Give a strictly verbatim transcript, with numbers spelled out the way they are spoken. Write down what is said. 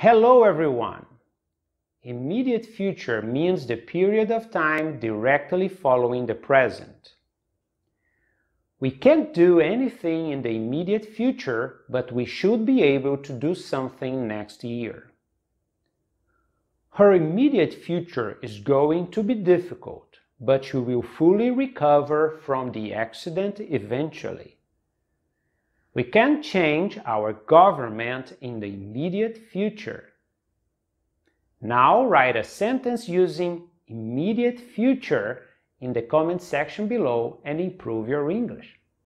Hello everyone! Immediate future means the period of time directly following the present. We can't do anything in the immediate future, but we should be able to do something next year. Her immediate future is going to be difficult, but she will fully recover from the accident eventually. We can change our government in the immediate future. Now write a sentence using immediate future in the comment section below and improve your English.